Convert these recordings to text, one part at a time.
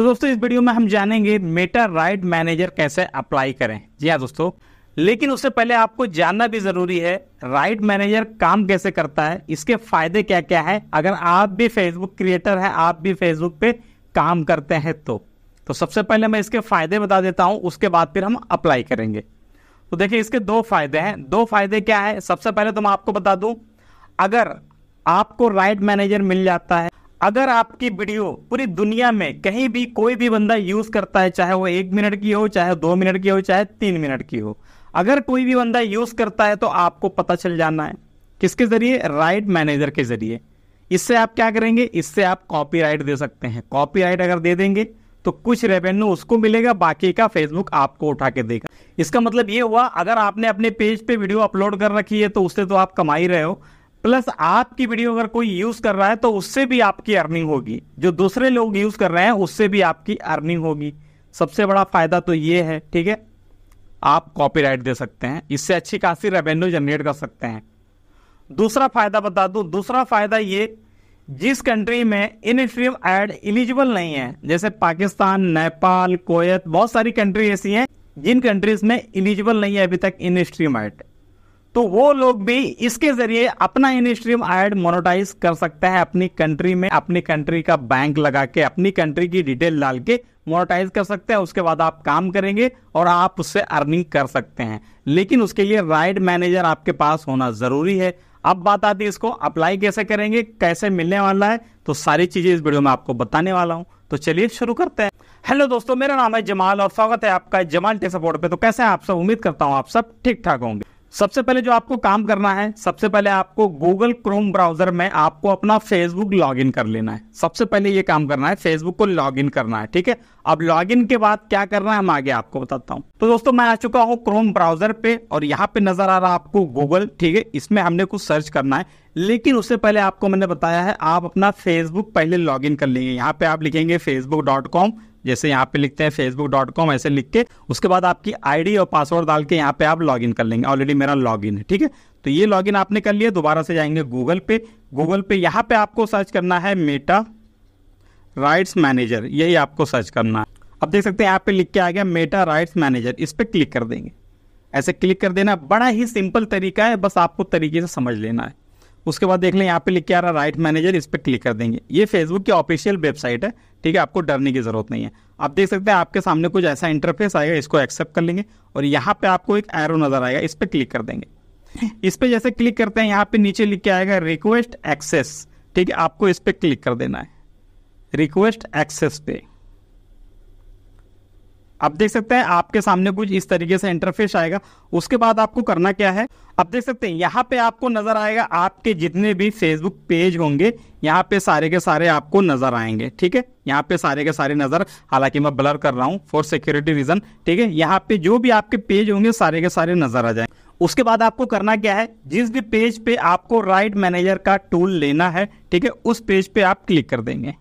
तो दोस्तों इस वीडियो में हम जानेंगे मेटा राइट मैनेजर कैसे अप्लाई करें। जी हाँ दोस्तों, लेकिन उससे पहले आपको जानना भी ज़रूरी है राइट मैनेजर काम कैसे करता है, इसके फ़ायदे क्या क्या हैं। अगर आप भी फेसबुक क्रिएटर हैं, आप भी फेसबुक पे काम करते हैं तो सबसे पहले मैं इसके फ़ायदे बता देता हूं, उसके बाद फिर हम अप्लाई करेंगे। तो देखिए इसके दो फ़ायदे हैं। दो फ़ायदे क्या है, सबसे पहले तो मैं आपको बता दूँ, अगर आपको राइट मैनेजर मिल जाता है, अगर आपकी वीडियो पूरी दुनिया में कहीं भी कोई भी बंदा यूज़ करता है, चाहे वो 1 मिनट की हो, चाहे 2 मिनट की हो, चाहे 3 मिनट की हो, अगर कोई भी बंदा यूज़ करता है तो आपको पता चल जाना है। किसके ज़रिए? राइट मैनेजर के ज़रिए। इससे आप क्या करेंगे, इससे आप कॉपीराइट दे सकते हैं। कॉपीराइट अगर दे देंगे तो कुछ रेवेन्यू उसको मिलेगा, बाकी का फेसबुक आपको उठा के देगा। इसका मतलब ये हुआ, अगर आपने अपने पेज पे वीडियो अपलोड कर रखी है तो उससे तो आप कमा ही रहे हो, प्लस आपकी वीडियो अगर कोई यूज़ कर रहा है तो उससे भी आपकी अर्निंग होगी। जो दूसरे लोग यूज़ कर रहे हैं उससे भी आपकी अर्निंग होगी। सबसे बड़ा फ़ायदा तो ये है, ठीक है। आप कॉपीराइट दे सकते हैं, इससे अच्छी खासी रेवेन्यू जनरेट कर सकते हैं। दूसरा फ़ायदा बता दूं, दूसरा फ़ायदा ये, जिस कंट्री में इन स्ट्रीम एड एलिजिबल नहीं है, जैसे पाकिस्तान, नेपाल, कोयत, बहुत सारी कंट्री ऐसी हैं जिन कंट्रीज़ में एलिजिबल नहीं है अभी तक इन स्ट्रीम एड, तो वो लोग भी इसके ज़रिए अपना इन स्ट्रीम एड मोनेटाइज कर सकते हैं। अपनी कंट्री में अपनी कंट्री का बैंक लगा के, अपनी कंट्री की डिटेल डाल के मोनेटाइज कर सकते हैं। उसके बाद आप काम करेंगे और आप उससे अर्निंग कर सकते हैं, लेकिन उसके लिए राइट मैनेजर आपके पास होना ज़रूरी है। अब बात आती है इसको अप्लाई कैसे करेंगे, कैसे मिलने वाला है, तो सारी चीज़ें इस वीडियो में आपको बताने वाला हूं। तो चलिए शुरू करते हैं। हेलो दोस्तों, मेरा नाम है जमाल और स्वागत है आपका जमाल टेक सपोर्ट पे। तो कैसे हैं आप सब? उम्मीद करता हूं आप सब ठीक ठाक होंगे। सबसे पहले जो आपको काम करना है, सबसे पहले आपको गूगल क्रोम ब्राउजर में आपको अपना फेसबुक लॉगिन कर लेना है। सबसे पहले ये काम करना है, फेसबुक को लॉगिन करना है, ठीक है। अब लॉगिन के बाद क्या करना है हम आगे आपको बताता हूँ। तो दोस्तों मैं आ चुका हूँ क्रोम ब्राउजर पे और यहाँ पे नजर आ रहा है आपको गूगल, ठीक है। इसमें हमने कुछ सर्च करना है, लेकिन उससे पहले आपको मैंने बताया है आप अपना फेसबुक पहले लॉगिन कर लेंगे। यहाँ पे आप लिखेंगे facebook.com, जैसे यहाँ पे लिखते हैं facebook.com, ऐसे लिख के उसके बाद आपकी आईडी और पासवर्ड डाल के यहाँ पे आप लॉगिन कर लेंगे। ऑलरेडी मेरा लॉगिन है, ठीक है। तो ये लॉगिन आपने कर लिया, दोबारा से जाएंगे गूगल पे। गूगल पे यहाँ पे आपको सर्च करना है मेटा राइट्स मैनेजर, यही आपको सर्च करना है। अब देख सकते हैं यहाँ पे लिख के आ गया मेटा राइट्स मैनेजर, इस पर क्लिक कर देंगे। ऐसे क्लिक कर देना, बड़ा ही सिंपल तरीका है, बस आपको तरीके से समझ लेना है। उसके बाद देख लें यहाँ पे लिख के आ रहा है राइट मैनेजर, इस पर क्लिक कर देंगे। ये फेसबुक की ऑफिशियल वेबसाइट है, ठीक है, आपको डरने की ज़रूरत नहीं है। आप देख सकते हैं आपके सामने कुछ ऐसा इंटरफेस आएगा, इसको एक्सेप्ट कर लेंगे और यहाँ पे आपको एक एरो नज़र आएगा, इस पर क्लिक कर देंगे। इस पर जैसे क्लिक करते हैं यहाँ पे नीचे लिख के आएगा रिक्वेस्ट एक्सेस, ठीक है, आपको इस पर क्लिक कर देना है, रिक्वेस्ट एक्सेस पे। आप देख सकते हैं आपके सामने कुछ इस तरीके से इंटरफेस आएगा। उसके बाद आपको करना क्या है, आप देख सकते हैं यहाँ पे आपको नज़र आएगा आपके जितने भी फेसबुक पेज होंगे, यहाँ पे सारे के सारे आपको नज़र आएंगे, ठीक है। यहाँ पे सारे के सारे नज़र, हालांकि मैं ब्लर कर रहा हूँ फॉर सिक्योरिटी रीज़न, ठीक है। यहाँ पे जो भी आपके पेज होंगे सारे के सारे नज़र आ जाएंगे। उसके बाद आपको करना क्या है, जिस भी पेज पे आपको राइट मैनेजर का टूल लेना है, ठीक है, उस पेज पे आप क्लिक कर देंगे।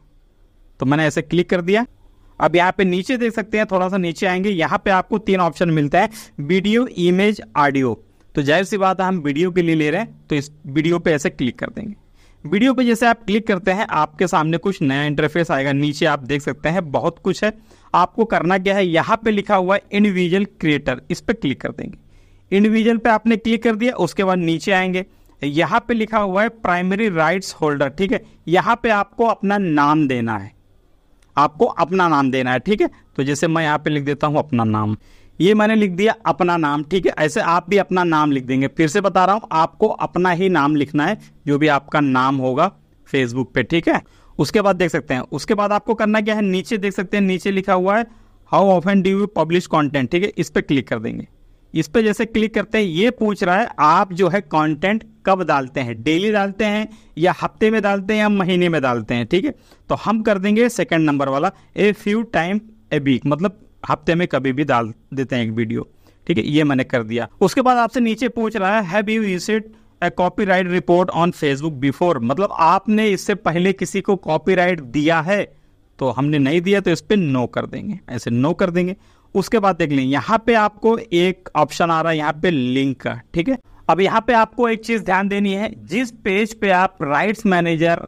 तो मैंने ऐसे क्लिक कर दिया। अब यहाँ पे नीचे देख सकते हैं, थोड़ा सा नीचे आएंगे, यहाँ पे आपको 3 ऑप्शन मिलता है, वीडियो, इमेज, ऑडियो। तो जाहिर सी बात है हम वीडियो के लिए ले रहे हैं, तो इस वीडियो पे ऐसे क्लिक कर देंगे। वीडियो पे जैसे आप क्लिक करते हैं आपके सामने कुछ नया इंटरफेस आएगा। नीचे आप देख सकते हैं बहुत कुछ है। आपको करना क्या है, यहाँ पे लिखा हुआ है इंडिविजुअल क्रिएटर, इस पर क्लिक कर देंगे। इंडिविजुअल पे आपने क्लिक कर दिया। उसके बाद नीचे आएंगे, यहाँ पे लिखा हुआ है प्राइमरी राइट्स होल्डर, ठीक है। यहाँ पे आपको अपना नाम देना है, आपको अपना नाम देना है, ठीक है। तो जैसे मैं यहाँ पे लिख देता हूँ अपना नाम, ये मैंने लिख दिया अपना नाम, ठीक है। ऐसे आप भी अपना नाम लिख देंगे। फिर से बता रहा हूँ, आपको अपना ही नाम लिखना है, जो भी आपका नाम होगा फेसबुक पे, ठीक है। उसके बाद देख सकते हैं, उसके बाद आपको करना क्या है, नीचे देख सकते हैं, नीचे लिखा हुआ है how often do you publish content, ठीक है, इस पर क्लिक कर देंगे। इस पर जैसे क्लिक करते हैं ये पूछ रहा है आप जो है कंटेंट कब डालते हैं, डेली डालते हैं या हफ्ते में डालते हैं या महीने में डालते हैं, ठीक है। तो हम कर देंगे सेकंड नंबर वाला, a few time a week, मतलब हफ्ते में कभी भी डाल देते हैं एक वीडियो, ठीक है, ये मैंने कर दिया। उसके बाद आपसे नीचे पूछ रहा है have you reset a copyright report on Facebook before, मतलब आपने इससे पहले किसी को कॉपीराइट दिया है, तो हमने नहीं दिया, तो इस पर नो कर देंगे, ऐसे नो कर देंगे। उसके बाद देख लें यहाँ पे आपको एक ऑप्शन आ रहा है यहाँ पे लिंक का, ठीक है। अब यहाँ पे आपको एक चीज़ ध्यान देनी है, जिस पेज पे आप राइट्स मैनेजर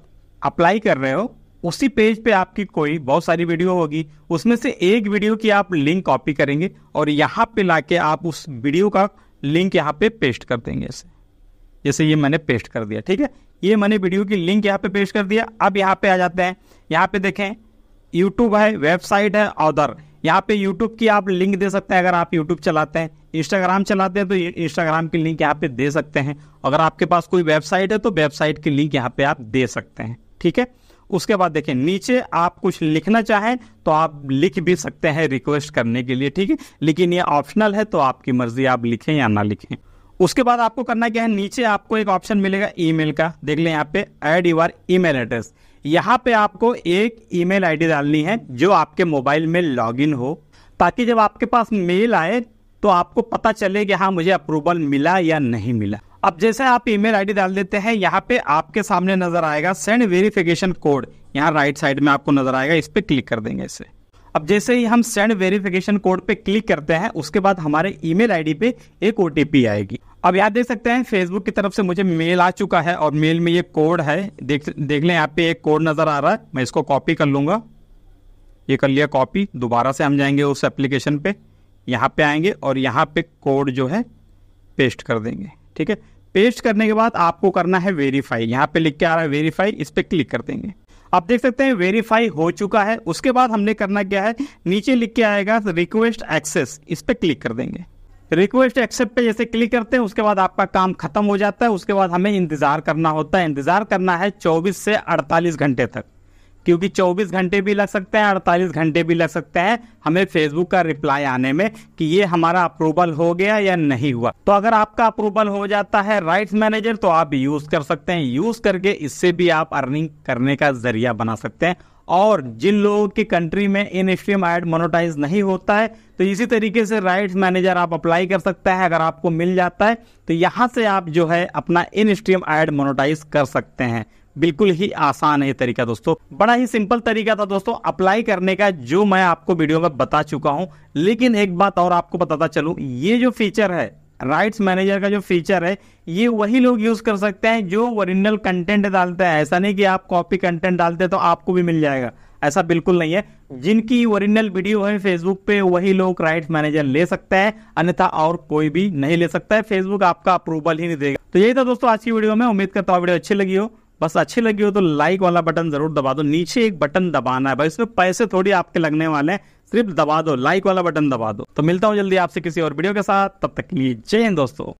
अप्लाई कर रहे हो उसी पेज पे आपकी कोई बहुत सारी वीडियो होगी, उसमें से एक वीडियो की आप लिंक कॉपी करेंगे और यहाँ पे लाके आप उस वीडियो का लिंक यहाँ पे पेस्ट कर देंगे। जैसे ये मैंने पेस्ट कर दिया, ठीक है, ये मैंने वीडियो की लिंक यहाँ पे पेस्ट कर दिया। अब यहाँ पे आ जाते हैं, यहाँ पे देखें यूट्यूब है, वेबसाइट है, अदर। यहाँ पे यूट्यूब की आप लिंक दे सकते हैं, अगर आप यूट्यूब चलाते हैं, इंस्टाग्राम चलाते हैं तो इंस्टाग्राम की लिंक यहाँ पे दे सकते हैं, अगर आपके पास कोई वेबसाइट है तो वेबसाइट की लिंक यहाँ पे आप दे सकते हैं, ठीक है। उसके बाद देखें नीचे आप कुछ लिखना चाहें तो आप लिख भी सकते हैं रिक्वेस्ट करने के लिए, ठीक है, लेकिन ये ऑप्शनल है तो आपकी मर्जी आप लिखें या ना लिखें। उसके बाद आपको करना क्या है, नीचे आपको एक ऑप्शन मिलेगा ईमेल का, देख लें यहाँ पे ऐड योर ईमेल एड्रेस। यहाँ पे आपको एक ईमेल आईडी डालनी है जो आपके मोबाइल में लॉगिन हो, ताकि जब आपके पास मेल आए तो आपको पता चले कि हाँ मुझे अप्रूवल मिला या नहीं मिला। अब जैसे आप ईमेल आईडी डाल देते हैं, यहाँ पे आपके सामने नजर आएगा सेंड वेरिफिकेशन कोड, यहाँ राइट साइड में आपको नजर आएगा, इस पर क्लिक कर देंगे इसे। अब जैसे ही हम सेंड वेरिफिकेशन कोड पे क्लिक करते हैं, उसके बाद हमारे ईमेल आईडी पे एक ओटीपी आएगी। अब याद देख सकते हैं फेसबुक की तरफ से मुझे मेल आ चुका है और मेल में ये कोड है, देख लें यहाँ पे एक कोड नजर आ रहा है, मैं इसको कॉपी कर लूंगा। ये कर लिया कॉपी, दोबारा से हम जाएंगे उस एप्लीकेशन पे, यहाँ पे आएंगे और यहाँ पे कोड जो है पेस्ट कर देंगे, ठीक है। पेस्ट करने के बाद आपको करना है वेरीफाई, यहाँ पे लिख के आ रहा है वेरीफाई, इस पर क्लिक कर देंगे। आप देख सकते हैं वेरीफाई हो चुका है। उसके बाद हमने करना क्या है, नीचे लिख के आएगा रिक्वेस्ट एक्सेस, इस पर क्लिक कर देंगे। रिक्वेस्ट एक्सेप्ट पे जैसे क्लिक करते हैं उसके बाद आपका काम खत्म हो जाता है। उसके बाद हमें इंतजार करना होता है, इंतजार करना है 24 से 48 घंटे तक, क्योंकि 24 घंटे भी लग सकते हैं, 48 घंटे भी लग सकते हैं हमें फेसबुक का रिप्लाई आने में कि ये हमारा अप्रूवल हो गया या नहीं हुआ। तो अगर आपका अप्रूवल हो जाता है राइट्स मैनेजर तो आप यूज़ कर सकते हैं, यूज़ करके इससे भी आप अर्निंग करने का जरिया बना सकते हैं। और जिन लोगों की कंट्री में इनस्ट्रीम ऐड मोनेटाइज नहीं होता है तो इसी तरीके से राइट्स मैनेजर आप अप्लाई कर सकते हैं, अगर आपको मिल जाता है तो यहाँ से आप जो है अपना इनस्ट्रीम ऐड मोनेटाइज कर सकते हैं। बिल्कुल ही आसान है ये तरीका दोस्तों, बड़ा ही सिंपल तरीका था दोस्तों अप्लाई करने का, जो मैं आपको वीडियो में बता चुका हूं। लेकिन एक बात और आपको बताता चलूं, ये जो फीचर है राइट्स मैनेजर का, जो फीचर है ये वही लोग यूज कर सकते हैं जो ओरिजिनल कंटेंट डालते हैं। ऐसा नहीं कि आप कॉपी कंटेंट डालते हैं तो आपको भी मिल जाएगा, ऐसा बिल्कुल नहीं है। जिनकी ओरिजिनल वीडियो है फेसबुक पे वही लोग राइट्स मैनेजर ले सकते हैं, अन्यथा और कोई भी नहीं ले सकता है, फेसबुक आपका अप्रूवल ही नहीं देगा। तो यही था दोस्तों आज की वीडियो में, उम्मीद करता हूँ वीडियो अच्छी लगी हो। बस अच्छी लगी हो तो लाइक वाला बटन जरूर दबा दो, नीचे एक बटन दबाना है भाई, इसमें पैसे थोड़ी आपके लगने वाले हैं, सिर्फ दबा दो लाइक वाला बटन दबा दो। तो मिलता हूँ जल्दी आपसे किसी और वीडियो के साथ, तब तक के लिए जय हिंद दोस्तों।